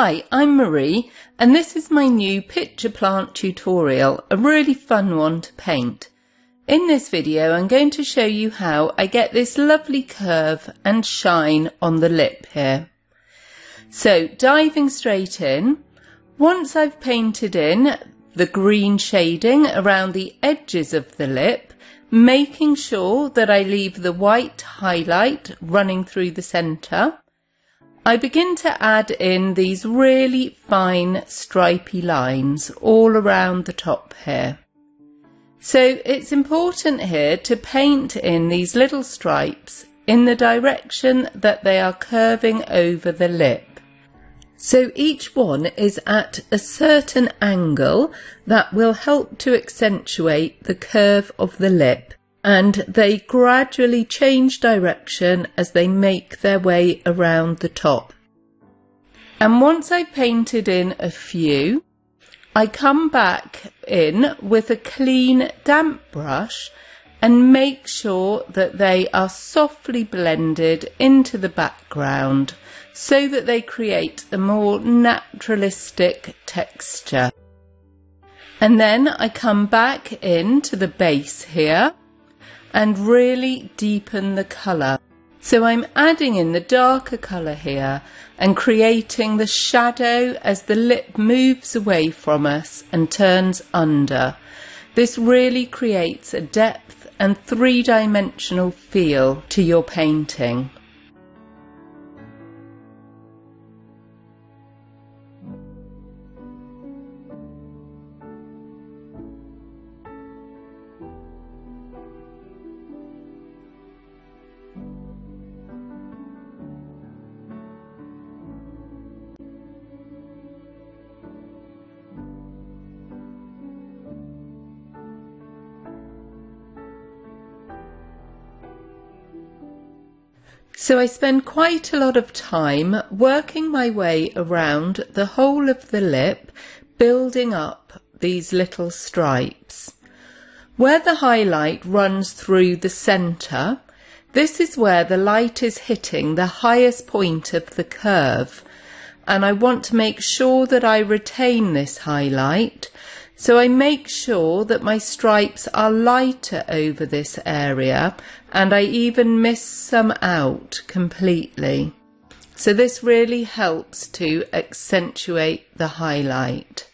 Hi, I'm Marie, and this is my new Pitcher Plant tutorial, a really fun one to paint. In this video I'm going to show you how I get this lovely curve and shine on the lip here. So diving straight in, once I've painted in the green shading around the edges of the lip, making sure that I leave the white highlight running through the centre, I begin to add in these really fine stripy lines all around the top here. So it's important here to paint in these little stripes in the direction that they are curving over the lip. So each one is at a certain angle that will help to accentuate the curve of the lip, and they gradually change direction as they make their way around the top. And once I've painted in a few, I come back in with a clean damp brush and make sure that they are softly blended into the background so that they create a more naturalistic texture. And then I come back into the base here and really deepen the colour. So I'm adding in the darker colour here and creating the shadow as the lip moves away from us and turns under. This really creates a depth and three-dimensional feel to your painting. So I spend quite a lot of time working my way around the whole of the lip, building up these little stripes. Where the highlight runs through the centre, this is where the light is hitting the highest point of the curve, and I want to make sure that I retain this highlight, so I make sure that my stripes are lighter over this area, and I even miss some out completely. So this really helps to accentuate the highlight.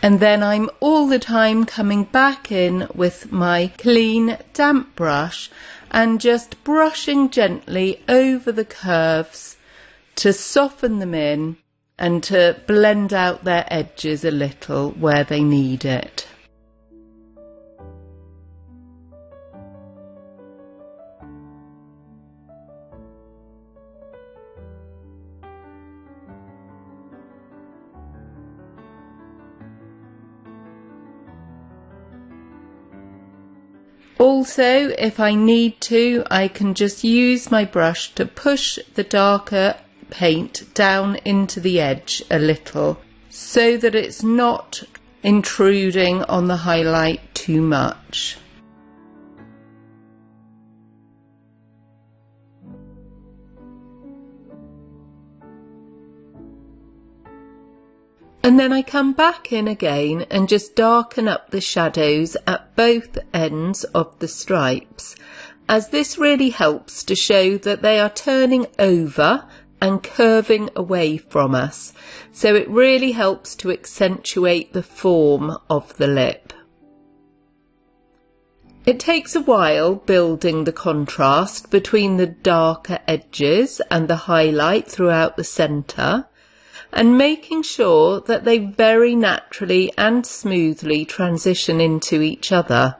And then I'm all the time coming back in with my clean damp brush and just brushing gently over the curves to soften them in and to blend out their edges a little where they need it. Also, if I need to, I can just use my brush to push the darker paint down into the edge a little so that it's not intruding on the highlight too much. And then I come back in again and just darken up the shadows at both ends of the stripes, as this really helps to show that they are turning over and curving away from us. So it really helps to accentuate the form of the lip. It takes a while building the contrast between the darker edges and the highlight throughout the centre, and making sure that they very naturally and smoothly transition into each other.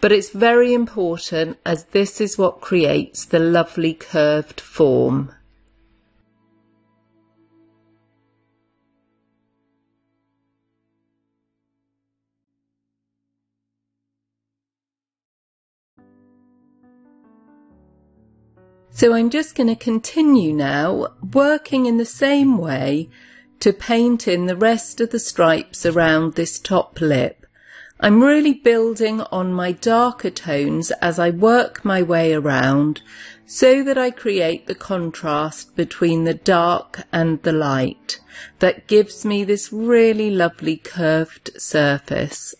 But it's very important, as this is what creates the lovely curved form. So I'm just going to continue now working in the same way to paint in the rest of the stripes around this top lip. I'm really building on my darker tones as I work my way around so that I create the contrast between the dark and the light that gives me this really lovely curved surface.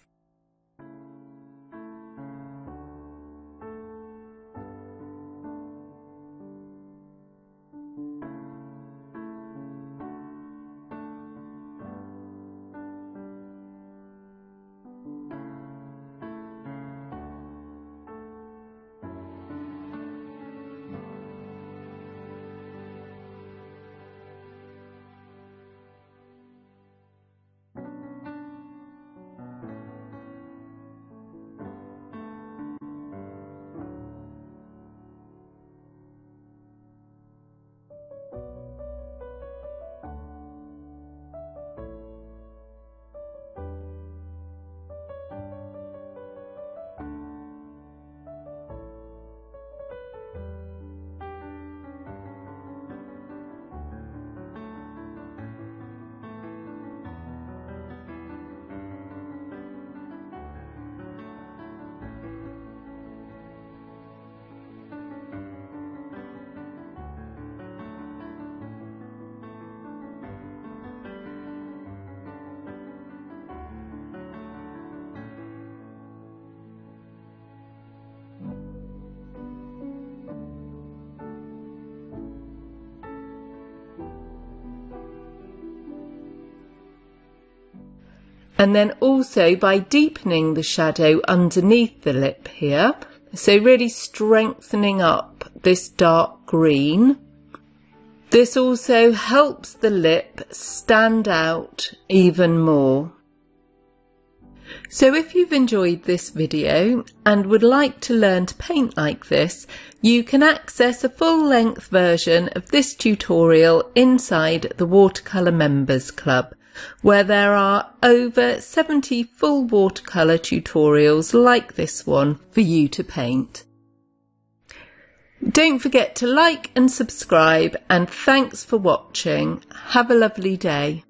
And then also by deepening the shadow underneath the lip here, so really strengthening up this dark green. This also helps the lip stand out even more. So if you've enjoyed this video and would like to learn to paint like this, you can access a full-length version of this tutorial inside the Watercolour Members Club, where there are over 70 full watercolour tutorials like this one for you to paint. Don't forget to like and subscribe, and thanks for watching. Have a lovely day.